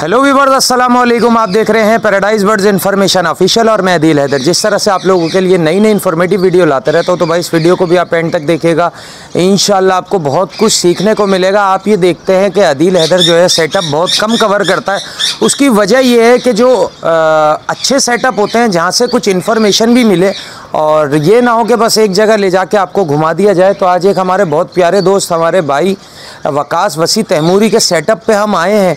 Hello viewers, अस्सलाम वालेकुम। आप देख रहे हैं पैराडाइज बर्ड्स इन्फॉर्मेशन ऑफिशियल और मैं अदील हैदर। जिस तरह से आप लोगों के लिए नई नई इन्फॉर्मेटिव वीडियो लाते रहता हूं, तो भाई इस वीडियो को भी आप एंड तक देखिएगा। इंशाल्लाह आपको बहुत कुछ सीखने को मिलेगा। आप ये देखते हैं कि अदील हैदर जो है सेटअप बहुत कम कवर करता है। उसकी वजह यह है कि जो अच्छे सेटअप होते हैं जहाँ से कुछ इन्फॉर्मेशन भी मिले और ये ना हो कि बस एक जगह ले जाके आपको घुमा दिया जाए। तो आज एक हमारे बहुत प्यारे दोस्त, हमारे भाई वकास वसी तैमूरी के सेटअप पे हम आए हैं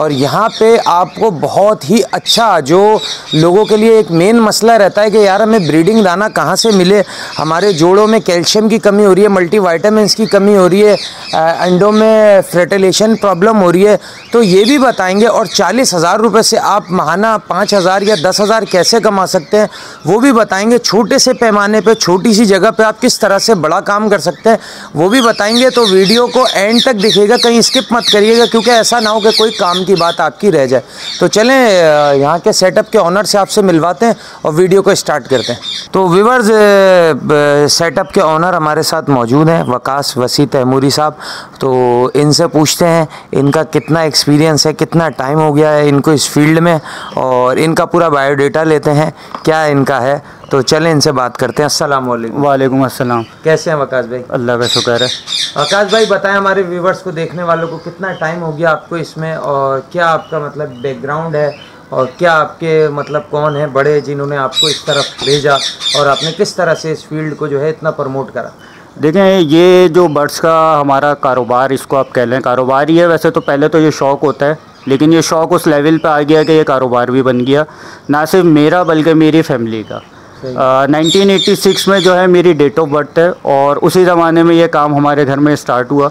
और यहाँ पे आपको बहुत ही अच्छा, जो लोगों के लिए एक मेन मसला रहता है कि यार हमें ब्रीडिंग दाना कहाँ से मिले, हमारे जोड़ों में कैल्शियम की कमी हो रही है, मल्टीविटामिन्स की कमी हो रही है, अंडों में फर्टिलाइजेशन प्रॉब्लम हो रही है, तो ये भी बताएंगे। और 40,000 रुपये से आप महाना 5,000 या 10,000 कैसे कमा सकते हैं वो भी बताएँगे। छोटे से पैमाने पर, छोटी सी जगह पर आप किस तरह से बड़ा काम कर सकते हैं वो भी बताएँगे। तो वीडियो को एंड तक देखिएगा, कहीं स्किप मत करिएगा, क्योंकि ऐसा ना हो कि कोई काम की बात आपकी रह जाए। तो चलें यहाँ के सेटअप के ऑनर से आपसे मिलवाते हैं और वीडियो को स्टार्ट करते हैं। तो व्यूअर्स, सेटअप के ऑनर हमारे साथ मौजूद हैं, वकास वसी तैमूरी साहब। तो इनसे पूछते हैं इनका कितना एक्सपीरियंस है, कितना टाइम हो गया है इनको इस फील्ड में, और इनका पूरा बायोडाटा लेते हैं क्या इनका है। तो चलें इनसे बात करते हैं। अस्सलाम वालेकुम। वालेकुम अस्सलाम। कैसे हैं वकास भाई? अल्लाह का शुक्र है। वकास भाई बताएं हमारे व्यूवर्स को, देखने वालों को, कितना टाइम हो गया आपको इसमें और क्या आपका मतलब बैकग्राउंड है और क्या आपके मतलब कौन है बड़े जिन्होंने आपको इस तरफ भेजा और आपने किस तरह से इस फील्ड को जो है इतना प्रमोट करा? देखें, ये जो बर्ड्स का हमारा कारोबार, इसको आप कह लें कारोबार ही है। वैसे तो पहले तो ये शौक़ होता है, लेकिन ये शौक़ उस लेवल पर आ गया कि ये कारोबार भी बन गया, ना सिर्फ मेरा बल्कि मेरी फैमिली का। 1986 में जो है मेरी डेट ऑफ बर्थ है और उसी ज़माने में ये काम हमारे घर में स्टार्ट हुआ।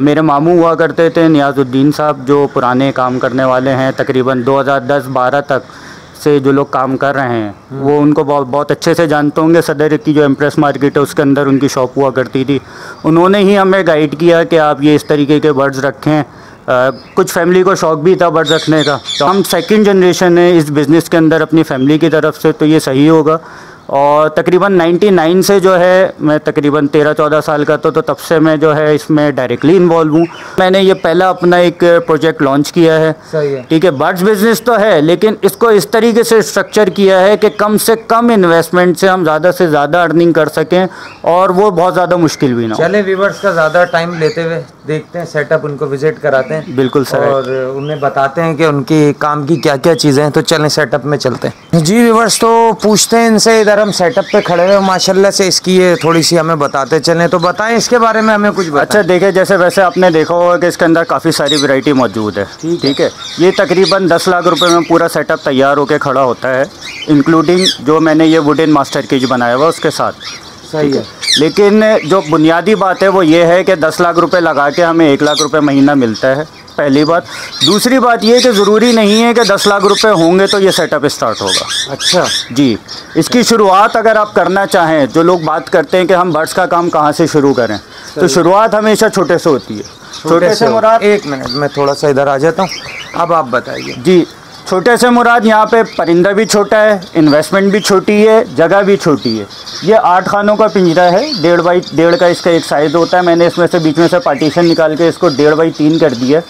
मेरे मामू हुआ करते थे नियाजुद्दीन साहब, जो पुराने काम करने वाले हैं, तकरीबन 2010-12 तक से जो लोग काम कर रहे हैं वो उनको बहुत अच्छे से जानते होंगे। सदर की जो एम्प्रेस मार्केट है उसके अंदर उनकी शॉप हुआ करती थी। उन्होंने ही हमें गाइड किया कि आप ये इस तरीके के बर्ड्स रखें। कुछ फैमिली को शौक़ भी था बर्ड रखने का, तो हम सेकंड जनरेशन है इस बिज़नेस के अंदर अपनी फैमिली की तरफ से, तो ये सही होगा। और तकरीबन 99 से जो है मैं तकरीबन 13-14 साल का तो तब से मैं जो है इसमें डायरेक्टली इन्वॉल्व हूँ। मैंने ये पहला अपना एक प्रोजेक्ट लॉन्च किया है, सही है, ठीक है। बर्ड्स बिजनेस तो है, लेकिन इसको इस तरीके से स्ट्रक्चर किया है कि कम से कम इन्वेस्टमेंट से हम ज़्यादा से ज़्यादा अर्निंग कर सकें और वो बहुत ज़्यादा मुश्किल भी ना हो। चले, व्यूअर्स का ज़्यादा टाइम लेते हुए देखते हैं सेटअप, उनको विजिट कराते हैं। बिल्कुल सर, और उन्हें बताते हैं कि उनकी काम की क्या क्या चीज़ें हैं। तो चलें सेटअप में चलते हैं। जी व्यूअर्स, तो पूछते हैं इनसे, इधर हम सेटअप पे खड़े हुए माशाल्लाह से, इसकी ये थोड़ी सी हमें बताते चलें। तो बताएं इसके बारे में हमें कुछ अच्छा। देखें, जैसे वैसे आपने देखा होगा कि इसके अंदर काफ़ी सारी वैरायटी मौजूद है, ठीक है। ये तकरीबन 10 लाख रुपए में पूरा सेटअप तैयार होकर खड़ा होता है, इंक्लूडिंग जो मैंने ये वुडन मास्टर केज बनाया हुआ उसके साथ, सही है। लेकिन जो बुनियादी बात है वो ये है कि 10 लाख रुपए लगा के हमें 1 लाख रुपए महीना मिलता है, पहली बात। दूसरी बात ये कि ज़रूरी नहीं है कि 10 लाख रुपए होंगे तो ये सेटअप स्टार्ट होगा। अच्छा जी, इसकी शुरुआत अगर आप करना चाहें, जो लोग बात करते हैं कि हम बर्ड्स का काम कहाँ से शुरू करें, तो शुरुआत हमेशा छोटे से होती है। छोटे से मुराद, एक मिनट मैं थोड़ा सा इधर आ जाता हूँ, अब आप बताइए जी। छोटे से मुराद यहाँ पे परिंदा भी छोटा है, इन्वेस्टमेंट भी छोटी है, जगह भी छोटी है। ये 8 खानों का पिंजरा है, 1.5 बाई 1.5 का इसका एक साइज़ होता है। मैंने इसमें से बीच में से पार्टीशन निकाल के इसको 1.5 बाई 3 कर दिया।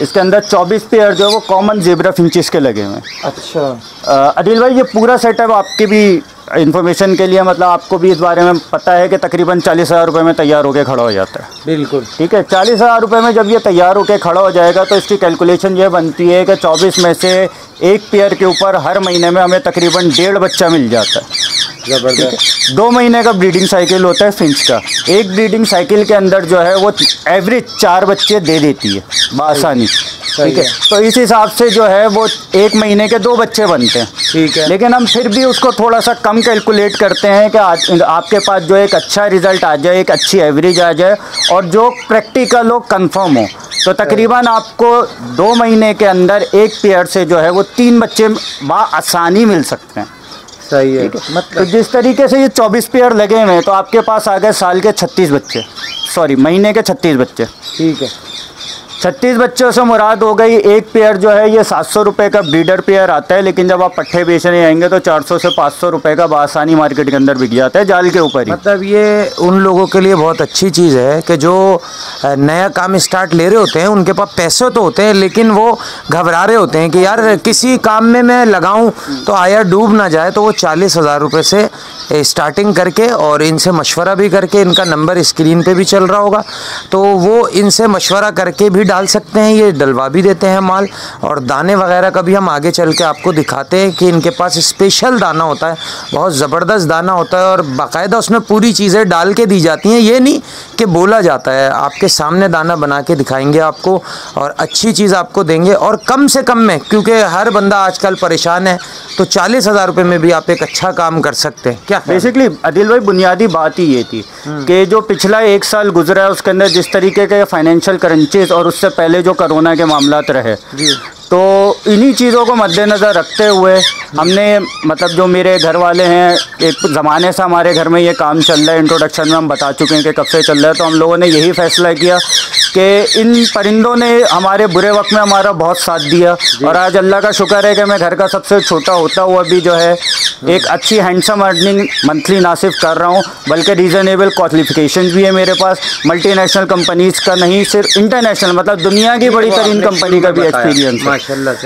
इसके अंदर 24 पेयर जो है वो कॉमन जेब्रा फिंचेस के लगे हुए हैं। अच्छा अदिल भाई, ये पूरा सेटअप आपके भी इन्फॉर्मेशन के लिए, मतलब आपको भी इस बारे में पता है कि तकरीबन 40,000 रुपये में तैयार होकर खड़ा हो जाता है। बिल्कुल ठीक है। 40,000 रुपये में जब ये तैयार होकर खड़ा हो जाएगा तो इसकी कैलकुलेशन ये बनती है कि 24 में से एक पेयर के ऊपर हर महीने में हमें तकरीबन 1.5 बच्चा मिल जाता है। जबरदस्त। 2 महीने का ब्रीडिंग साइकिल होता है फिंच का। एक ब्रीडिंग साइकिल के अंदर जो है वो एवरेज 4 बच्चे दे देती है बआसानी, ठीक है। तो इस हिसाब से जो है वो एक महीने के 2 बच्चे बनते हैं, ठीक है। लेकिन हम फिर भी उसको थोड़ा सा कम कैलकुलेट करते हैं कि आपके पास जो एक अच्छा रिजल्ट आ जाए, एक अच्छी एवरेज आ जाए और जो प्रैक्टिकल हो, कंफर्म हो। तो तकरीबन आपको 2 महीने के अंदर एक पेयर से जो है वो 3 बच्चे बआसानी मिल सकते हैं, सही है। मतलब तो जिस तरीके से ये 24 पेयर लगे हुए हैं तो आपके पास आ गए साल के 36 बच्चे, सॉरी महीने के 36 बच्चे, ठीक है। 36 बच्चों से मुराद हो गई। एक पेयर जो है ये 700 रुपये का ब्रीडर पेयर आता है, लेकिन जब आप पट्ठे बेचने आएंगे तो 400 से 500 रुपये का बासानी मार्केट के अंदर बिक जाता है जाल के ऊपर ही। मतलब ये उन लोगों के लिए बहुत अच्छी चीज़ है कि जो नया काम स्टार्ट ले रहे होते हैं, उनके पास पैसे तो होते हैं लेकिन वो घबरा रहे होते हैं कि यार किसी काम में मैं लगाऊँ तो आया डूब ना जाए, तो वो 40,000 रुपये से स्टार्टिंग करके और इनसे मशवरा भी करके, इनका नंबर स्क्रीन पर भी चल रहा होगा, तो वो इनसे मशवरा करके भी डाल सकते हैं। ये डलवा भी देते हैं माल, और दाने वगैरह का भी हम आगे चल के आपको दिखाते हैं कि इनके पास स्पेशल दाना होता है, बहुत ज़बरदस्त दाना होता है और बाकायदा उसमें पूरी चीज़ें डाल के दी जाती हैं। ये नहीं कि बोला जाता है, आपके सामने दाना बना के दिखाएंगे आपको और अच्छी चीज़ आपको देंगे और कम से कम में, क्योंकि हर बंदा आजकल परेशान है, तो 40,000 रुपये में भी आप एक अच्छा काम कर सकते हैं। क्या बेसिकली आदिल भाई बुनियादी बात ही ये थी कि जो पिछला एक साल गुजरा है उसके अंदर जिस तरीके के फाइनेंशियल क्रंचेस और उससे पहले जो कोरोना के मामलात रहे, तो इन्हीं चीज़ों को मद्देनज़र रखते हुए हमने, मतलब जो मेरे घर वाले हैं, एक ज़माने से हमारे घर में ये काम चल रहा है, इंट्रोडक्शन में हम बता चुके हैं कि कब से चल रहा है, तो हम लोगों ने यही फैसला किया कि इन परिंदों ने हमारे बुरे वक्त में हमारा बहुत साथ दिया और आज अल्लाह का शुक्र है कि मैं घर का सबसे छोटा होता हुआ भी जो है एक अच्छी हैंडसम अर्निंग मंथली ना सिर्फ कर रहा हूँ बल्कि रीज़नेबल क्वालिफिकेशन भी है मेरे पास, मल्टीनेशनल कंपनीज़ का नहीं सिर्फ इंटरनेशनल, मतलब दुनिया की बड़ी तरीन कंपनी का भी एक्सपीरियंस है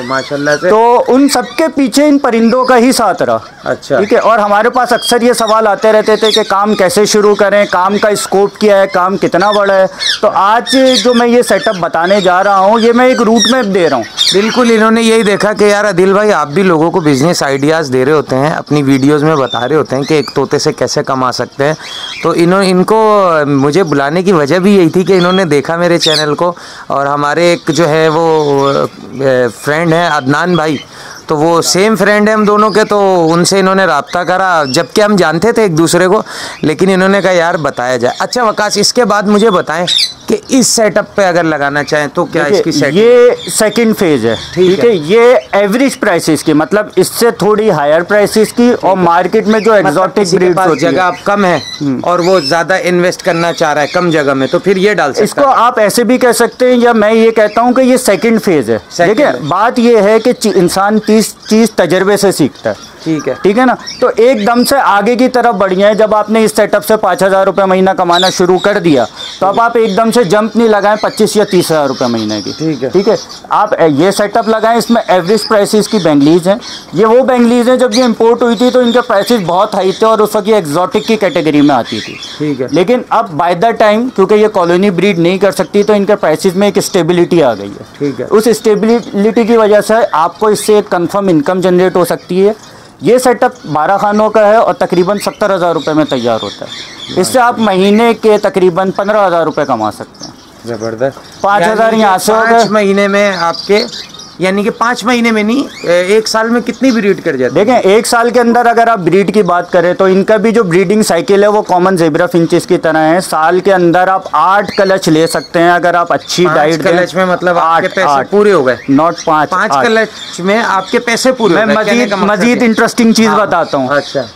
माशाल्लाह से, तो उन सबके पीछे इन परिंदों का ही साथ रहा। अच्छा, ठीक है। और हमारे पास अक्सर ये सवाल आते रहते थे कि काम कैसे शुरू करें, काम का स्कोप क्या है, काम कितना बड़ा है, तो आज जो मैं ये सेटअप बताने जा रहा हूँ ये मैं एक रूट मैप दे रहा हूँ। बिल्कुल, इन्होंने यही देखा कि यार आदिल भाई आप भी लोगों को बिजनेस आइडियाज़ दे रहे होते हैं, अपनी वीडियोज़ में बता रहे होते हैं कि एक तोते से कैसे कमा सकते हैं, तो इनको मुझे बुलाने की वजह भी यही थी कि इन्होंने देखा मेरे चैनल को, और हमारे एक जो है वो फ्रेंड है अदनान भाई, तो वो सेम फ्रेंड है हम दोनों के, तो उनसे इन्होंने रब्ता करा, जबकि हम जानते थे एक दूसरे को, लेकिन इन्होंने कहा यार बताया जाए। अच्छा वकास, इसके बाद मुझे बताएं कि इस सेटअप पे अगर लगाना चाहें तो क्या इसकी सेटिंग? ये सेकंड फेज़ है, ठीक है। ये एवरेज प्राइसेस की, मतलब इससे थोड़ी हायर प्राइसेस की और मार्केट में जो एक्सोटिक ब्रीड होती है, जगह कम है और वो ज़्यादा इन्वेस्ट करना चाह रहा है कम जगह में, तो फिर ये डाल सकते हैं। इसको आप ऐसे भी कह सकते हैं, या मैं ये कहता हूँ कि ये सेकंड फेज़ है, ठीक है। बात यह है कि इंसान चीज़ तजर्बे से सीखता है, ठीक है, ठीक है ना, तो एकदम से आगे की तरफ बढ़िया है। जब आपने इस सेटअप से 5,000 रुपये महीना कमाना शुरू कर दिया तो अब आप एकदम से जंप नहीं लगाएं 25 या 30,000 रुपये महीने की, ठीक है, ठीक है। आप ये सेटअप लगाएं, इसमें एवरेज प्राइसेस की बेंगलीज हैं। ये वो बेंगलीज हैं जब ये इम्पोर्ट हुई थी तो इनके प्राइसेस बहुत हाई थे और उस वक्त ये एक्जॉटिक की कैटेगरी में आती थी, ठीक है, लेकिन अब बाय द टाइम क्योंकि ये कॉलोनी ब्रीड नहीं कर सकती तो इनके प्राइसेस में एक स्टेबिलिटी आ गई है, ठीक है। उस स्टेबिलिटी की वजह से आपको इससे एक कन्फर्म इनकम जनरेट हो सकती है। ये सेटअप 12 खानों का है और तकरीबन 70,000 रुपये में तैयार होता है। इससे आप महीने के तकरीबन 15,000 रुपये कमा सकते हैं। ज़बरदस्त, 5,000 यहाँ से 5 महीने में आपके, यानी कि 5 महीने में नहीं, एक साल में कितनी ब्रीड कर जाती है? देखें, एक साल के अंदर अगर आप ब्रीड की बात करें तो इनका भी जो ब्रीडिंग साइकिल है वो कॉमन जेब्रा फिंचेस की तरह है। साल के अंदर आप 8 कलच ले सकते हैं अगर आप अच्छी डाइट कलच में, मतलब 8 पूरे हो गए, नॉट 5 कलच में आपके पैसे पूरे। मैं मजीद इंटरेस्टिंग चीज़ बताता हूँ। अच्छा,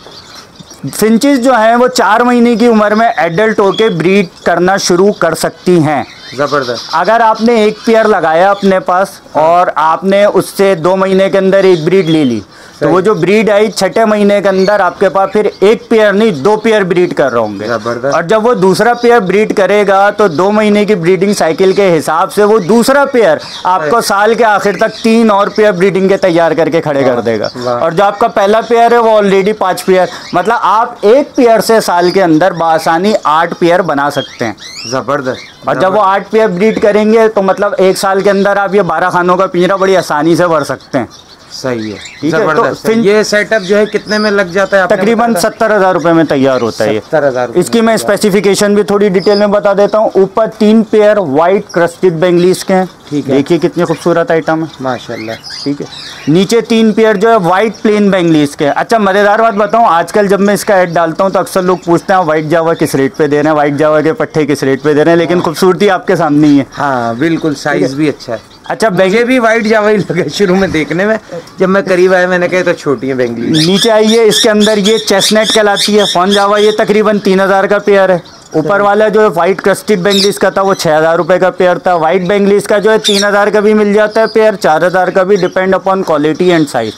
फिंचेस जो हैं वो 4 महीने की उम्र में एडल्ट होके ब्रीड करना शुरू कर सकती हैं। ज़बरदस्त, अगर आपने एक पेयर लगाया अपने पास और आपने उससे 2 महीने के अंदर एक ब्रीड ले ली तो वो जो ब्रीड आई 6ठे महीने के अंदर आपके पास फिर 1 पेयर नहीं 2 पेयर ब्रीड कर रहे होंगे, और जब वो दूसरा पेयर ब्रीड करेगा तो 2 महीने की ब्रीडिंग साइकिल के हिसाब से वो दूसरा पेयर आपको साल के आखिर तक 3 और पेयर ब्रीडिंग के तैयार करके खड़े कर देगा, और जो आपका पहला पेयर है वो ऑलरेडी 5 पेयर, मतलब आप 1 पेयर से साल के अंदर बआसानी 8 पेयर बना सकते हैं। ज़बरदस्त, और जब वो 8 पेयर ब्रीड करेंगे तो मतलब एक साल के अंदर आप ये 12 खानों का पिंजरा बड़ी आसानी से भर सकते हैं। सही है, ठीक है। तो ये सेटअप जो है कितने में लग जाता है? तकरीबन 70,000 रुपए में तैयार होता है। 70,000 इसकी मैं स्पेसिफिकेशन भी थोड़ी डिटेल में बता देता हूँ। ऊपर 3 पेयर व्हाइट क्रस्टेड बेंगलीज के हैं, ठीक है, देखिए कितने खूबसूरत आइटम है माशाल्लाह, ठीक है। नीचे 3 पेयर जो है व्हाइट प्लेन बेंगलीज के हैं। अच्छा मज़ेदार बात बताऊँ, आजकल जब मैं इसका ऐड डालता हूँ तो अक्सर लोग पूछते हैं व्हाइट जावा किस रेट पे दे रहे हैं, व्हाइट जावा के पट्टे किस रेट पे दे रहे हैं, लेकिन खूबसूरती आपके सामने ही है। हाँ बिल्कुल, साइज भी अच्छा है। अच्छा मुझे भी वाइट जावा ही लगे शुरू में देखने में, जब मैं करीब आया मैंने कहा तो छोटी है बेंगली। नीचे आइए, इसके अंदर ये चेस्टनट कहलाती है, फॉन जावा, ये तकरीबन 3,000 का पेयर है, ऊपर वाला जो व्हाइट क्रेस्टेड बेंगलीज का था वो 6,000 रुपये का पेयर था। व्हाइट बेंगलीज का जो है 3,000 का भी मिल जाता है पेयर, 4,000 का भी, depend upon quality and size.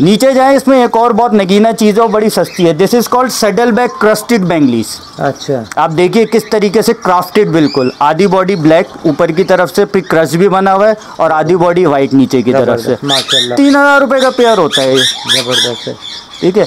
नीचे जाएं, इसमें एक और बहुत नगीना चीज़ है और बड़ी सस्ती है। This is called saddle back crusted बेंगलीज। अच्छा, आप देखिए किस तरीके से क्राफ्टेड, बिल्कुल आधी बॉडी ब्लैक ऊपर की तरफ से, फिर क्रस्ट भी बना हुआ है और आधी बॉडी व्हाइट नीचे की तरफ से। 3,000 रुपये का पेयर होता है ये, जबरदस्त है। ठीक है,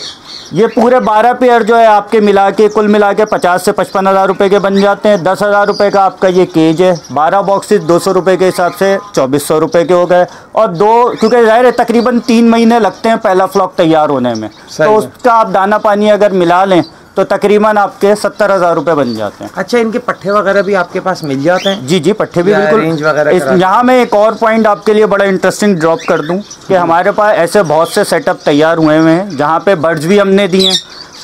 ये पूरे 12 पेयर जो है आपके मिला के, कुल मिला के 50 से 55,000 रुपये के बन जाते हैं। 10,000 रुपये का आपका ये केज है। 12 बॉक्सेस 200 रुपये के हिसाब से 2400 रुपये के हो गए। और दो, क्योंकि जाहिर है तकरीबन 3 महीने लगते हैं पहला फ्लॉक तैयार होने में, तो उसका आप दाना पानी अगर मिला लें तो तकरीबन आपके 70,000 रुपये बन जाते हैं। अच्छा, इनके पट्ठे वगैरह भी आपके पास मिल जाते हैं? जी जी, पट्ठे भी बिल्कुल। यहाँ मैं एक और पॉइंट आपके लिए बड़ा इंटरेस्टिंग ड्रॉप कर दूं कि हमारे पास ऐसे बहुत से सेटअप तैयार हुए हुए हैं जहाँ पे बर्ड्स भी हमने दिए हैं,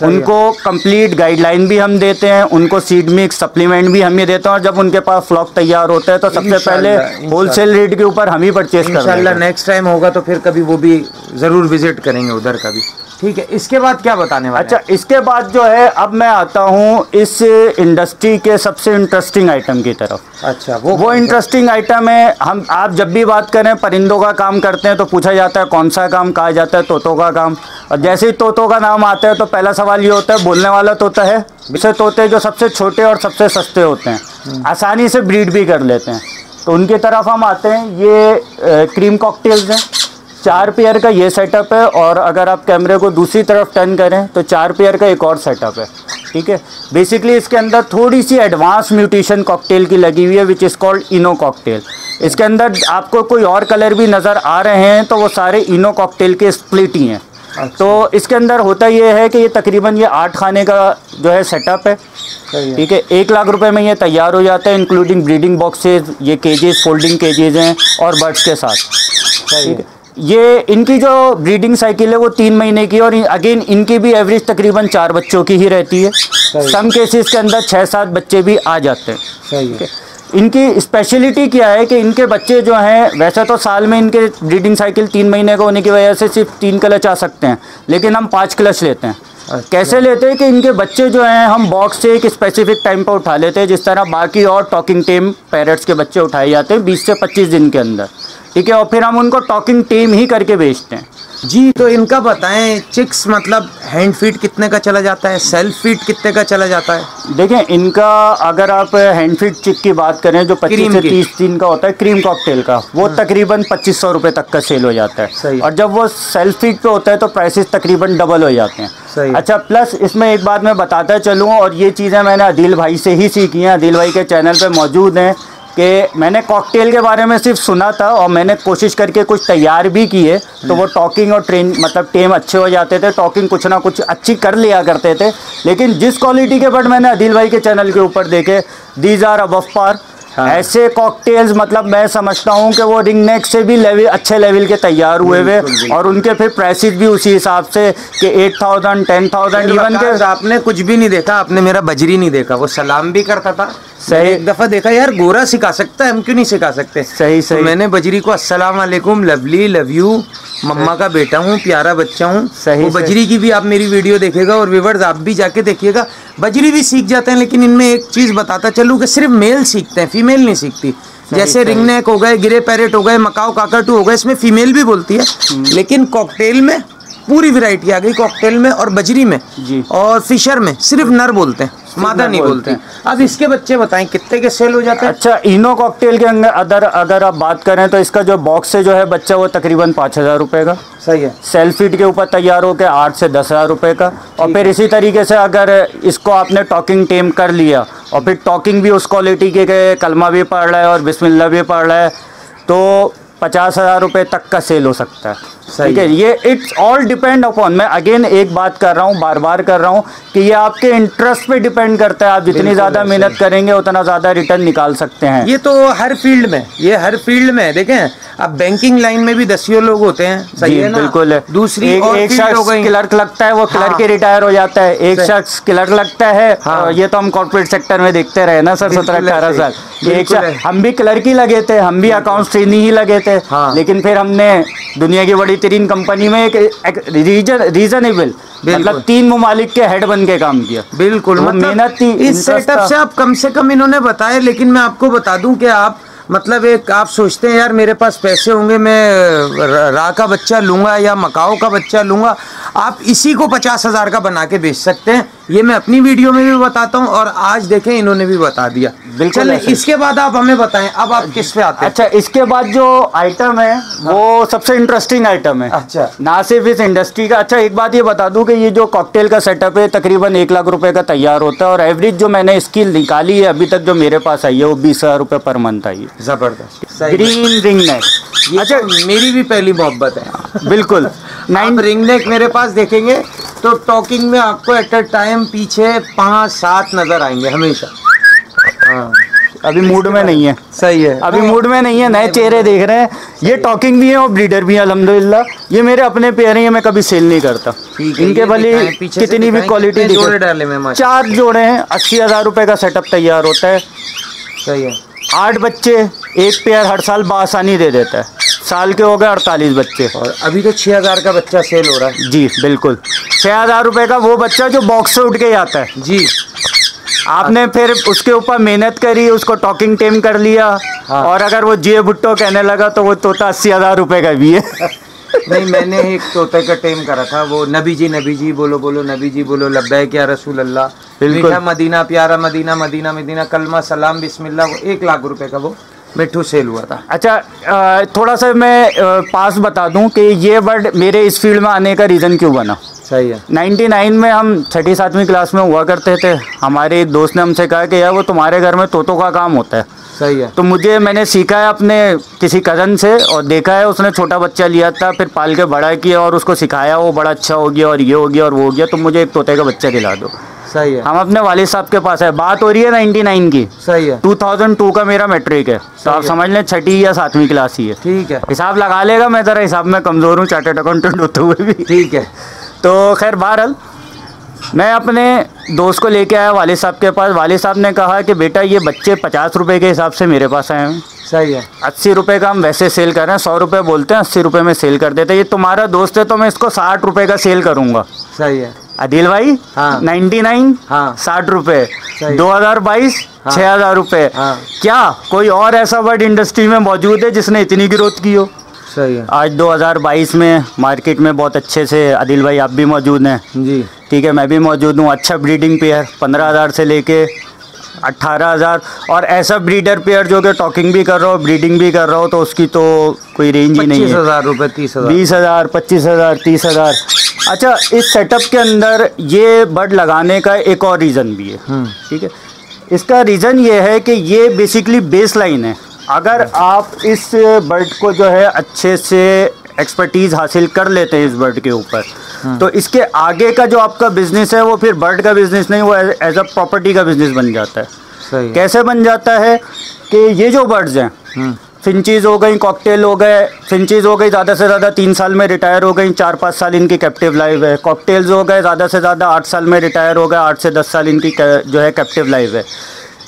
उनको कंप्लीट गाइडलाइन भी हम देते हैं, उनको सीड मिक्स सप्लीमेंट भी हम ही देते हैं, और जब उनके पास फ्लॉक तैयार होता है तो सबसे पहले होलसेल रेट के ऊपर हम ही परचेस करते हैं। इंशाल्लाह नेक्स्ट टाइम होगा तो फिर कभी वो भी ज़रूर विजिट करेंगे उधर का भी। ठीक है, इसके बाद क्या बताने वाले? अच्छा, इसके बाद जो है अब मैं आता हूँ इस इंडस्ट्री के सबसे इंटरेस्टिंग आइटम की तरफ। अच्छा, वो इंटरेस्टिंग आइटम है। हम आप जब भी बात करें परिंदों का काम करते हैं तो पूछा जाता है कौन सा काम, कहा जाता है तोतों का काम। और जैसे ही तोतों का नाम आता है तो पहला सवाल ये होता है बोलने वाला तोता है। वैसे तोते जो सबसे छोटे और सबसे सस्ते होते हैं, आसानी से ब्रीड भी कर लेते हैं, तो उनके तरफ हम आते हैं। ये क्रीम कॉकटेल्स हैं, 4 पेयर का ये सेटअप है। और अगर आप कैमरे को दूसरी तरफ टर्न करें तो 4 पेयर का एक और सेटअप है। ठीक है, बेसिकली इसके अंदर थोड़ी सी एडवांस म्यूटेशन कॉकटेल की लगी हुई है, which is called ino cocktail. इसके अंदर आपको कोई और कलर भी नज़र आ रहे हैं तो वो सारे इनो कॉकटेल के स्प्लिट ही हैं। तो इसके अंदर होता ये है कि ये तकरीबन ये 8 खाने का जो है सेटअप है। ठीक है, 1 लाख रुपए में ये तैयार हो जाता है, इंक्लूडिंग ब्रीडिंग बॉक्सेज, ये केजेस, फोल्डिंग केजेज हैं और बर्ड्स के साथ। ठीक है, ये इनकी जो ब्रीडिंग साइकिल है वो 3 महीने की, और अगेन इनकी भी एवरेज तकरीबन 4 बच्चों की ही रहती है। सम केसेस के अंदर 6-7 बच्चे भी आ जाते हैं। सही है। इनकी स्पेशलिटी क्या है कि इनके बच्चे जो हैं, वैसे तो साल में इनके ब्रीडिंग साइकिल 3 महीने का होने की वजह से सिर्फ 3 क्लच आ सकते हैं, लेकिन हम 5 क्लच लेते हैं। कैसे लेते हैं कि इनके बच्चे जो हैं हम बॉक्स से एक स्पेसिफिक टाइम पर उठा लेते हैं, जिस तरह बाकी और टॉकिंग टेम पैरट्स के बच्चे उठाए जाते हैं 20 से 25 दिन के अंदर। ठीक है, और फिर हम उनको टॉकिंग टेम ही करके बेचते हैं। जी, तो इनका बताएं चिक्स मतलब हैंड फीड कितने का चला जाता है, सेल्फ फीड कितने का चला जाता है? देखें, इनका अगर आप हैंड फीड चिक की बात करें जो 25 से 30 दिन का होता है क्रीम कॉकटेल का, वो तकरीबन 2500 रुपये तक का सेल हो जाता है। और जब वो सेल्फ फीड पे होता है तो प्राइसेस तकरीबन डबल हो जाते हैं। अच्छा, प्लस इसमें एक बात मैं बताता चलूँ, और ये चीज़ें मैंने आदिल भाई से ही सीखी हैं, आदिल भाई के चैनल पर मौजूद हैं, कि मैंने कॉकटेल के बारे में सिर्फ सुना था और मैंने कोशिश करके कुछ तैयार भी किए, तो वो टॉकिंग और ट्रेन मतलब टेम अच्छे हो जाते थे, टॉकिंग कुछ ना कुछ अच्छी कर लिया करते थे। लेकिन जिस क्वालिटी के बर्ड मैंने आदिल भाई के चैनल के ऊपर देखे, दीज आर अबव पार। ऐसे कॉकटेल्स मतलब मैं समझता हूँ कि वो रिंगनेक से भी अच्छे लेवल के तैयार हुए, और उनके फिर प्राइसेस भी उसी हिसाब से कि 8,000, 10,000 इवन के। आपने कुछ भी नहीं देखा, आपने मेरा बजरी नहीं देखा, वो सलाम भी करता था। सही, एक दफ़ा देखा यार गोरा सिखा सकता है, हम क्यों नहीं सिखा सकते? सही सही। तो मैंने बजरी को अस्सलाम वालेकुम, लवली, लव यू, मम्मा का बेटा हूँ, प्यारा बच्चा हूँ। सही, बजरी की भी आप मेरी वीडियो देखेगा, और व्यूअर्स आप भी जाके देखिएगा, बजरी भी सीख जाते हैं। लेकिन इनमें एक चीज़ बताता चलूँ कि सिर्फ मेल सीखते हैं, फीमेल नहीं सीखती। जैसे रिंगनेक हो गए, ग्रे पैरेट हो गए, मकाओ काकाटू हो गए, इसमें फीमेल भी बोलती है, लेकिन कॉकटेल में पूरी वैरायटी आ गई, कॉकटेल में और बजरी में और फिशर में सिर्फ नर बोलते हैं, मादा नहीं बोलते हैं। अब इसके बच्चे बताएं कितने के सेल हो जाते हैं? अच्छा, इनो कॉकटेल के अंदर अगर आप बात करें तो इसका जो बॉक्स से जो है बच्चा वो तकरीबन 5,000 रुपये का। सही है। सेल्फ फीड के ऊपर तैयार होकर 8 से 10,000 रुपये का, और फिर इसी तरीके से अगर इसको आपने टॉकिंग टेम कर लिया और फिर टॉकिंग भी उस क्वालिटी के कलमा भी पड़ रहा है और बिस्मिल्लाह भी पड़ रहा है, तो 50,000 रुपये तक का सेल हो सकता है। ठीक है, ये इट्स ऑल डिपेंड अपॉन, मैं अगेन एक बात कर रहा हूँ, बार बार कर रहा हूँ कि ये आपके इंटरेस्ट पे डिपेंड करता है। आप जितनी ज़्यादा मेहनत करेंगे उतना ज़्यादा रिटर्न निकाल सकते हैं। ये तो हर फील्ड में, ये हर फील्ड में देखें, अब बैंकिंग लाइन में भी दसियों लोग होते हैं, सही है ना? बिल्कुल है। दूसरी एक शख्स क्लर्क लगता है, वो क्लर्क के रिटायर हो जाता है, एक शख्स क्लर्क लगता है। ये तो हम कॉर्पोरेट सेक्टर में देखते रहे ना सर, 17-18 साल। एक हम भी क्लर्क ही लगे थे, हम भी अकाउंट्स ट्रेनी ही लगे थे, लेकिन फिर हमने दुनिया की बड़ी तरीन कंपनी में एक रीजनेबल मतलब 3 मुमालिक के हेड बन के काम किया। बिल्कुल मेहनत इस सेटअप से आप कम से कम इन्होंने बताया। लेकिन मैं आपको बता दूं कि आप मतलब एक आप सोचते हैं यार मेरे पास पैसे होंगे मैं रा का बच्चा लूँगा या मकाओ का बच्चा लूँगा, आप इसी को 50,000 का बना के बेच सकते हैं। ये मैं अपनी वीडियो में भी बताता हूँ और आज देखें इन्होंने भी बता दिया। बिल्कुल। इसके बाद आप हमें बताएं अब आप किस पे आते हैं। अच्छा, इसके बाद जो आइटम है वो सबसे इंटरेस्टिंग आइटम है। अच्छा, ना सिर्फ इस इंडस्ट्री का। अच्छा, एक बात ये बता दूं कि ये जो कॉकटेल का सेटअप है तकरीबन 1 लाख रुपए का तैयार होता है और एवरेज जो मैंने इसकी निकाली है अभी तक जो मेरे पास आई है वो 20,000 रुपये पर मंथ आई है। जबरदस्त। Green ringneck. अच्छा, मेरी भी पहली मोहब्बत है। बिल्कुल। रिंगनेक मेरे पास देखेंगे तो टॉकिंग में आपको एट अ टाइम पीछे 5-7 नजर आएंगे हमेशा। अभी मूड में नहीं है। सही है, अभी मूड में नहीं है। नए चेहरे देख रहे हैं। ये टॉकिंग भी है और ब्रीडर भी है अल्हम्दुलिल्लाह। ये मेरे अपने पेयर हैं, मैं कभी सेल नहीं करता। इनके भले कितनी भी क्वालिटी दिखे। 4 जोड़े हैं, 80,000 रुपये का सेटअप तैयार होता है। सही है। 8 बच्चे एक पेयर हर साल बासानी दे देता है। साल के हो गए 48 बच्चे और अभी तो 6,000 का बच्चा सेल हो रहा है। जी बिल्कुल, 6,000 रुपये का वो बच्चा जो बॉक्स से उठ के आता है। जी आपने फिर उसके ऊपर मेहनत करी, उसको टॉकिंग टेम कर लिया। हाँ। और अगर वो जिये भुट्टो कहने लगा तो वो तोता 80,000 रुपये का भी है। नहीं, मैंने एक तोते का टेम करा था, वो नबी जी बोलो बोलो नबी जी बोलो, लब्बैक या रसूल अल्लाह, मीठा मदीना प्यारा मदीना मदीना मदीना, कलमा सलाम बिस्मिल्लाह, वो 1 लाख रुपए का वो मिठू सेल हुआ था। अच्छा, थोड़ा सा मैं पास बता दूं कि ये वर्ड मेरे इस फील्ड में आने का रीज़न क्यों बना। सही है। 99 में हम 6ठी-7वीं क्लास में हुआ करते थे। हमारे एक दोस्त ने हमसे कहा कि यार वो तुम्हारे घर में तोतों का काम होता है। सही है। तो मैंने सीखा है अपने किसी कज़न से और देखा है, उसने छोटा बच्चा लिया था, फिर पाल के बड़ा किया और उसको सिखाया, वो बड़ा अच्छा हो गया और ये हो गया और वो हो गया, तो मुझे एक तोते का बच्चा खिला दो। सही है। हम अपने वालिद साहब के पास है, बात हो रही है 99 की। सही है। 2002 का मेरा मैट्रिक है, तो आप समझ लें 6ठी या 7वीं क्लास ही है। ठीक है, हिसाब लगा लेगा। मैं ज़रा हिसाब में कमज़ोर हूँ, चार्टर्ड अकाउंटेंट होते हुए भी। ठीक है, तो खैर बहरहाल मैं अपने दोस्त को लेके आया वालिद साहब के पास। वालिद साहब ने कहा कि बेटा ये बच्चे 50 रुपये के हिसाब से मेरे पास आए हैं। सही है। 80 रुपये का हम वैसे सेल कर रहे हैं, 100 रुपये बोलते हैं, 80 रुपये में सेल कर देते हैं। ये तुम्हारा दोस्त है तो मैं इसको 60 रुपये का सेल करूँगा। सही है। आदिल भाई। हाँ। 99। हाँ। 60 रुपये। 2022। हाँ। 6,000 रुपये। हाँ। क्या कोई और ऐसा बर्ड इंडस्ट्री में मौजूद है जिसने इतनी ग्रोथ की हो? सही है। आज 2022 में मार्केट में बहुत अच्छे से, आदिल भाई आप भी मौजूद हैं। जी ठीक है, मैं भी मौजूद हूँ। अच्छा ब्रीडिंग पेयर 15,000 से लेके 18,000 और ऐसा ब्रीडर पेयर जो कि टॉकिंग भी कर रहा हो ब्रीडिंग भी कर रहा हो, तो उसकी तो कोई रेंज ही नहीं है। 25,000 रुपये, 30,000, 20,000, 25,000, 30,000। अच्छा, इस सेटअप के अंदर ये बर्ड लगाने का एक और रीज़न भी है। ठीक है, इसका रीज़न ये है कि ये बेसिकली बेस लाइन है। अगर आप इस बर्ड को जो है अच्छे से एक्सपर्टीज़ हासिल कर लेते हैं इस बर्ड के ऊपर, तो इसके आगे का जो आपका बिजनेस है वो फिर बर्ड का बिजनेस नहीं, वो एज अ प्रॉपर्टी का बिजनेस बन जाता है। सही। कैसे बन जाता है कि ये जो बर्ड्स हैं, फिंचीज़ हो गई, कॉकटेल हो गए, फिंचीज़ हो गई ज़्यादा से ज़्यादा 3 साल में रिटायर हो गई, 4-5 साल इनकी कैप्टिव लाइफ है। कॉकटेल्स हो गए ज़्यादा से ज़्यादा 8 साल में रिटायर हो गए, 8 से 10 साल इनकी जो है कैप्टिव लाइफ है।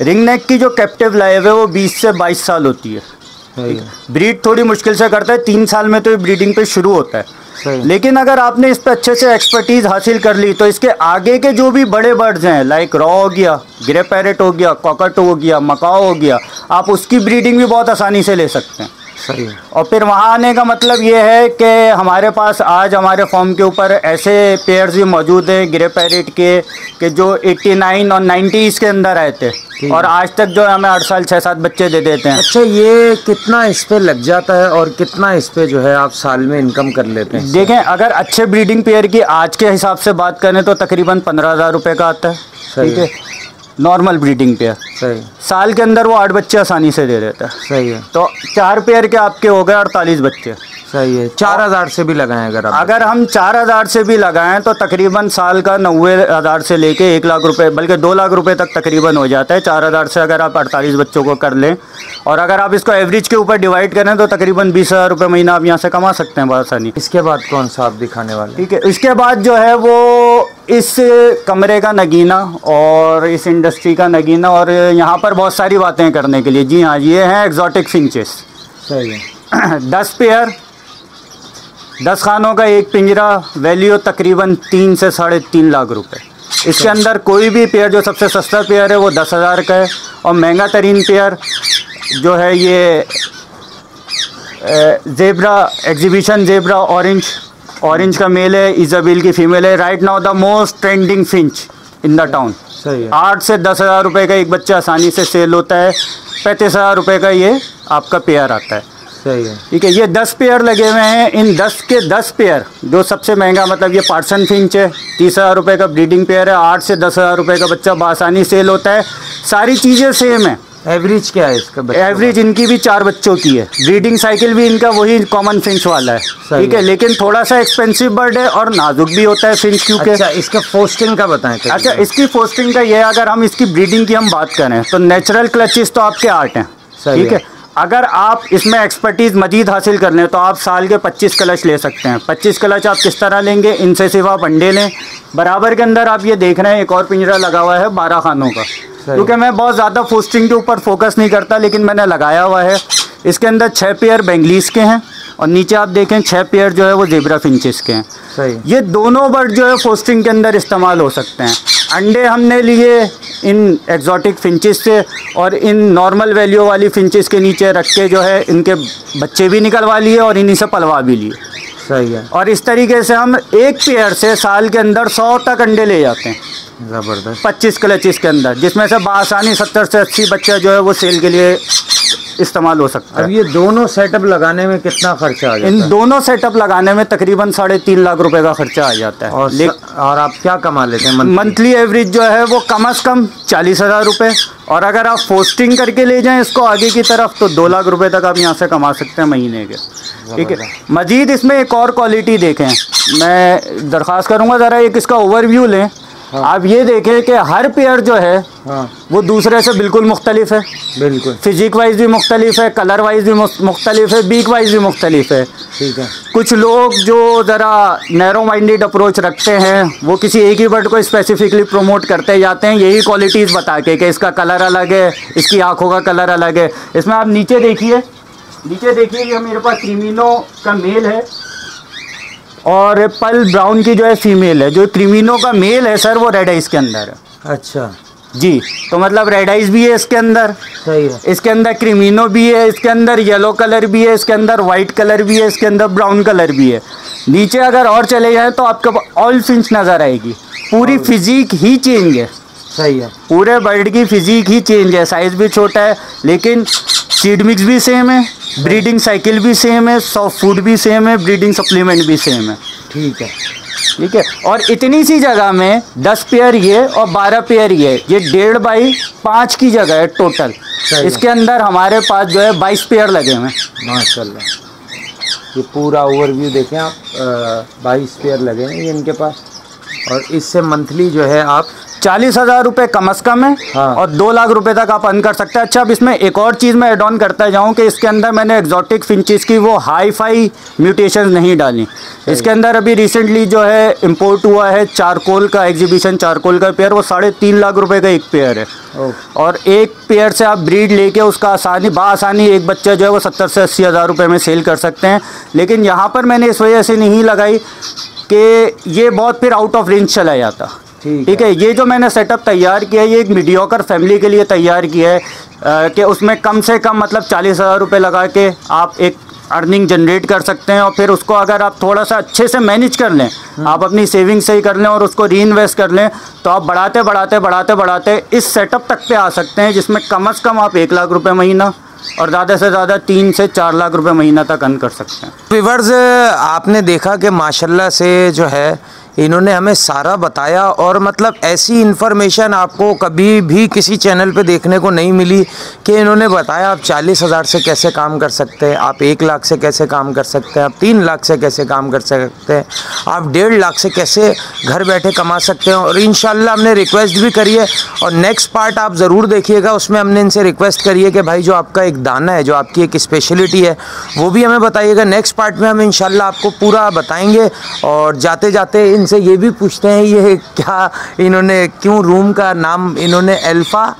रिंगनेक की जो कैप्टिव लाइफ है वो 20 से 22 साल होती है। ब्रीड थोड़ी मुश्किल से करता है, 3 साल में तो ये ब्रीडिंग पे शुरू होता है। लेकिन अगर आपने इस पे अच्छे से एक्सपर्टीज़ हासिल कर ली तो इसके आगे के जो भी बड़े बर्ड्स हैं, लाइक रॉ हो गया, ग्रे पैरेट हो गया, कॉकाटो हो गया, मकाओ हो गया, आप उसकी ब्रीडिंग भी बहुत आसानी से ले सकते हैं। सही। और फिर वहाँ आने का मतलब ये है कि हमारे पास आज हमारे फॉर्म के ऊपर ऐसे पेयर्स भी मौजूद हैं ग्रे पैरेट के जो 89 और 90s के अंदर आए थे और आज तक जो हमें 8 साल 6-7 बच्चे दे देते हैं। अच्छा, ये कितना इस पे लग जाता है और कितना इस पे जो है आप साल में इनकम कर लेते हैं? देखें, अगर अच्छे ब्रीडिंग पेयर की आज के हिसाब से बात करें तो तकरीबन 15,000 रुपये का आता है। ठीक है, नॉर्मल ब्रीडिंग पेयर। सही। साल के अंदर वो 8 बच्चे आसानी से दे देता है। सही है। तो 4 पेयर के आपके हो गए 48 बच्चे। सही है। 4000 से भी लगाएं अगर आप, अगर हम 4000 से भी लगाएं तो तकरीबन साल का 90,000 से लेके 1 लाख रुपए, बल्कि 2 लाख रुपए तक तकरीबन हो जाता है। 4000 से अगर आप 48 बच्चों को कर लें और अगर आप इसको एवरेज के ऊपर डिवाइड करें तो तकरीबन 20,000 रुपये महीना आप यहाँ से कमा सकते हैं बसानी। इसके बाद कौन सा आप दिखाने वाले? ठीक है, इसके बाद जो है वो इस कमरे का नगीना और इस इंडस्ट्री का नगीना, और यहाँ पर बहुत सारी बातें करने के लिए। जी हाँ, ये हैं एग्जॉटिक फिंचेस। सही है। 10 पेयर, 10 खानों का एक पिंजरा, वैल्यू तकरीबन 3 से 3.5 लाख रुपए। इसके अंदर कोई भी पेयर, जो सबसे सस्ता पेयर है वो 10,000 का है, और महंगा तरीन पेयर जो है ये जेब्रा एग्जिबिशन जेब्रा ऑरेंज का मेल है, इजाबेल की फीमेल है। Right now the most trending finch in the town. सही है। 8 से 10,000 रुपए का एक बच्चा आसानी से सेल होता है। 35,000 रुपए का ये आपका पेयर आता है। सही है। ठीक है, ये 10 पेयर लगे हुए हैं। इन 10 के 10 पेयर, जो सबसे महंगा मतलब ये पार्सन फिंच है, 30,000 रुपए का ब्रीडिंग पेयर है। 8 से 10,000 रुपए का बच्चा आसानी सेल होता है। सारी चीज़ें सेम है। एवरेज क्या है इसका? एवरेज इनकी भी 4 बच्चों की है। ब्रीडिंग साइकिल भी इनका वही कॉमन फिंच वाला है। ठीक है, लेकिन थोड़ा सा एक्सपेंसिव बर्ड है और नाजुक भी होता है फिंच क्योंकि। अच्छा, इसका फोस्टिंग का बताएं। अच्छा, इसकी फोस्टिंग का ये, अगर हम इसकी ब्रीडिंग की हम बात करें तो नेचुरल क्लचेस तो आपके 8 हैं। ठीक है, अगर आप इसमें एक्सपर्टीज़ मजीद हासिल कर लें तो आप साल के 25 क्लच ले सकते हैं। 25 क्लच आप किस तरह लेंगे? इनसे सिर्फ आप अंडे लें। बराबर के अंदर आप ये देख रहे हैं एक और पिंजरा लगा हुआ है 12 खानों का, क्योंकि मैं बहुत ज़्यादा फोस्टिंग के ऊपर फोकस नहीं करता, लेकिन मैंने लगाया हुआ है। इसके अंदर 6 पेयर बेंगलीस के हैं और नीचे आप देखें 6 पेयर जो है वो जेब्रा फिंचेस के हैं। सही। ये दोनों बर्ड जो है फोस्टिंग के अंदर इस्तेमाल हो सकते हैं। अंडे हमने लिए इन एग्जॉटिक फिंचेस से और इन नॉर्मल वैल्यू वाली फिंचेस के नीचे रख के जो है इनके बच्चे भी निकलवा लिए और इन्हीं से पलवा भी लिए। सही है। और इस तरीके से हम 1 पेयर से साल के अंदर 100 तक अंडे ले जाते हैं। ज़बरदस्त। 25 क्लचेस के अंदर, जिसमें से बासानी 70 से 80 बच्चा जो है वो सेल के लिए इस्तेमाल हो सकता है। अब ये दोनों सेटअप लगाने में कितना खर्चा आ जाता है? इन दोनों सेटअप लगाने में तकरीबन 3.5 लाख रुपए का खर्चा आ जाता है। और आप क्या कमा लेते हैं? मंथली एवरेज जो है वो कम से कम 40,000 रुपए, और अगर आप फोस्टिंग करके ले जाएं इसको आगे की तरफ तो 2 लाख रुपए तक आप यहाँ से कमा सकते हैं महीने के। ठीक है, मजीद इसमें एक और क्वालिटी देखें, मैं दरख्वास्त करूँगा ज़रा एक इसका ओवरव्यू लें। हाँ। आप ये देखें कि हर पेयर जो है, हाँ, वो दूसरे से बिल्कुल मुख्तलिफ है। बिल्कुल फिजिक वाइज भी मुख्तलिफ है, कलर वाइज भी मुख्तलिफ है, बीक वाइज भी मुख्तलिफ है। ठीक है। कुछ लोग जो ज़रा नैरो माइंडेड अप्रोच रखते हैं वो किसी एक ही बर्ड को स्पेसिफिकली प्रमोट करते जाते हैं, यही क्वालिटीज़ बता के इसका कलर अलग है, इसकी आँखों का कलर अलग है। इसमें आप नीचे देखिए, ये मेरे पास क्रीमिनो का मेल है और पल ब्राउन की जो है फीमेल है। जो क्रीमिनो का मेल है सर वो रेड आइज के अंदर है। अच्छा जी, तो मतलब रेड आइज भी है इसके अंदर। सही है। इसके अंदर क्रीमिनो भी है, इसके अंदर येलो कलर भी है, इसके अंदर वाइट कलर भी है, इसके अंदर ब्राउन कलर भी है। नीचे अगर और चले जाएँ तो आपको ऑल फिंच नज़र आएगी। पूरी फिजिक ही चेंज है। सही है, पूरे बर्ड की फिजिक ही चेंज है। साइज़ भी छोटा है, लेकिन सीड मिक्स भी सेम है, ब्रीडिंग साइकिल भी सेम है, सॉफ्ट फूड भी सेम है, ब्रीडिंग सप्लीमेंट भी सेम है। ठीक है, ठीक है। और इतनी सी जगह में 10 पेयर ये और 12 पेयर ये 1.5 बाई 5 की जगह है टोटल। इसके अंदर हमारे पास जो है 22 पेयर लगे हुए हैं। माशाल्लाह, ये पूरा ओवरव्यू देखें आप, 22 पेयर लगे हैं ये इनके पास, और इससे मंथली जो है आप 40,000 रुपये कम से कम है। हाँ। और 2 लाख रुपए तक आप अर्न कर सकते हैं। अच्छा, अब इसमें एक और चीज़ मैं एड ऑन करता जाऊं कि इसके अंदर मैंने एक्जॉटिक फिंचेस की वो हाई फाई म्यूटेशन नहीं डाली। इसके अंदर अभी रिसेंटली जो है इंपोर्ट हुआ है चारकोल का एग्जीबिशन चारकोल का पेयर, वो 3.5 लाख रुपये का एक पेयर है। और एक पेयर से आप ब्रीड लेके उसका आसानी एक बच्चा जो है वो 70 से 80,000 रुपये में सेल कर सकते हैं। लेकिन यहाँ पर मैंने इस वजह से नहीं लगाई कि ये बहुत फिर आउट ऑफ रेंज चला जाता। ठीक है, ये जो मैंने सेटअप तैयार किया है ये एक मीडियोकर फैमिली के लिए तैयार किया है कि उसमें कम से कम मतलब 40,000 रुपये लगा के आप एक अर्निंग जनरेट कर सकते हैं। और फिर उसको अगर आप थोड़ा सा अच्छे से मैनेज कर लें, आप अपनी सेविंग से ही कर लें और उसको री इन्वेस्ट कर लें, तो आप बढ़ाते इस सेटअप तक पे आ सकते हैं जिसमें कम से कम आप 1 लाख रुपये महीना और ज़्यादा से ज़्यादा 3 से 4 लाख रुपए महीना तक अर्न कर सकते हैं। व्यूअर्स, आपने देखा कि माशाल्लाह से जो है इन्होंने हमें सारा बताया और मतलब ऐसी इन्फॉर्मेशन आपको कभी भी किसी चैनल पे देखने को नहीं मिली कि इन्होंने बताया आप 40,000 से कैसे काम कर सकते हैं, आप 1 लाख से कैसे काम कर सकते हैं, आप 3 लाख से कैसे काम कर सकते हैं, आप 1.5 लाख से कैसे घर बैठे कमा सकते हैं। और इंशाल्लाह हमने रिक्वेस्ट भी करी है और नेक्स्ट पार्ट आप ज़रूर देखिएगा, उसमें हमने इनसे रिक्वेस्ट करी है कि भाई जो आपका एक दाना है, जो आपकी एक स्पेशलिटी है, वो भी हमें बताइएगा। नेक्स्ट पार्ट में हम इंशाल्लाह आपको पूरा बताएँगे। और जाते जाते इनसे ये भी पूछते हैं ये क्या इन्होंने क्यों रूम का नाम इन्होंने अल्फा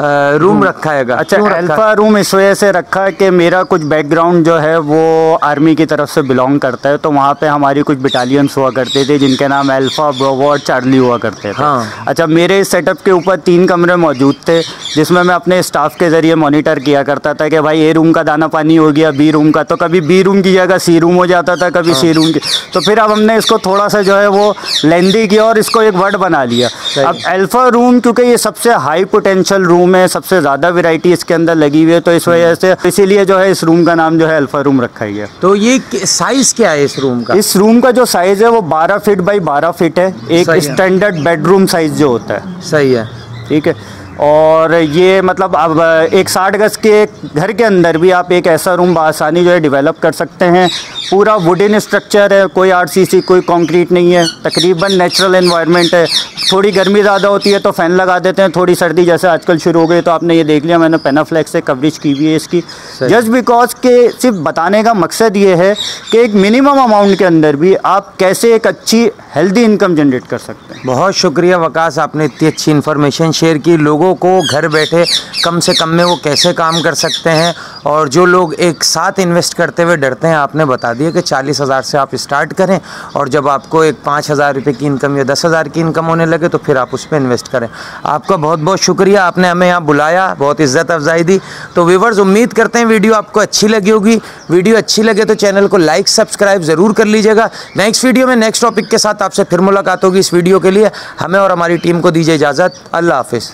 रूम रखा है। अच्छा, अल्फा रूम इस वजह से रखा है कि मेरा कुछ बैकग्राउंड जो है वो आर्मी की तरफ से बिलोंग करता है, तो वहाँ पे हमारी कुछ बटालियंस हुआ करते थे जिनके नाम अल्फा, ब्रोवो और चार्ली हुआ करते थे। हाँ। अच्छा, मेरे सेटअप के ऊपर 3 कमरे मौजूद थे जिसमें मैं अपने स्टाफ के ज़रिए मॉनिटर किया करता था कि भाई ए रूम का दाना पानी हो गया, बी रूम का, तो कभी बी रूम की जगह सी रूम हो जाता था, कभी सी रूम की। तो फिर अब हमने इसको थोड़ा सा जो है वो लेंदी किया और इसको एक वर्ड बना लिया। अब अल्फ़ा रूम क्योंकि ये सबसे हाई पोटेंशियल रूम में सबसे ज्यादा वैरायटी इसके अंदर लगी हुई है, तो इस वजह से इसीलिए जो है इस रूम का नाम जो है अल्फा रूम रखा ही है। तो ये साइज क्या है इस रूम का? इस रूम का जो साइज है वो 12 फीट बाई 12 फीट है, एक स्टैंडर्ड बेडरूम साइज जो होता है। सही है, ठीक है। और ये मतलब अब एक 60 गज के घर के अंदर भी आप एक ऐसा रूम बआसानी जो है डेवलप कर सकते हैं। पूरा वुडन स्ट्रक्चर है, कोई आरसीसी, कोई कंक्रीट नहीं है, तकरीबन नेचुरल एनवायरनमेंट है। थोड़ी गर्मी ज़्यादा होती है तो फ़ैन लगा देते हैं, थोड़ी सर्दी जैसे आजकल शुरू हो गई तो आपने ये देख लिया, मैंने पेनाफ्लेक्स से कवरेज की हुई है इसकी, जस्ट बिकॉज के सिर्फ बताने का मकसद ये है कि एक मिनिमम अमाउंट के अंदर भी आप कैसे एक अच्छी हेल्दी इनकम जनरेट कर सकते हैं। बहुत शुक्रिया वकास, आपने इतनी अच्छी इन्फॉर्मेशन शेयर की, लोगों को घर बैठे कम से कम में वो कैसे काम कर सकते हैं। और जो लोग एक साथ इन्वेस्ट करते हुए डरते हैं, आपने बता दिया कि 40,000 से आप स्टार्ट करें और जब आपको एक 5,000 रुपये की इनकम या 10,000 की इनकम होने लगे तो फिर आप उस पर इन्वेस्ट करें। आपका बहुत बहुत शुक्रिया, आपने हमें यहाँ बुलाया, बहुत इज्जत अफजाई दी। तो व्यूवर्स, उम्मीद करते हैं वीडियो आपको अच्छी लगी होगी। वीडियो अच्छी लगे तो चैनल को लाइक सब्सक्राइब ज़रूर कर लीजिएगा। नेक्स्ट वीडियो में नेक्स्ट टॉपिक के साथ आपसे फिर मुलाकात होगी। इस वीडियो के लिए हमें और हमारी टीम को दीजिए इजाज़त। अल्लाह हाफिज़।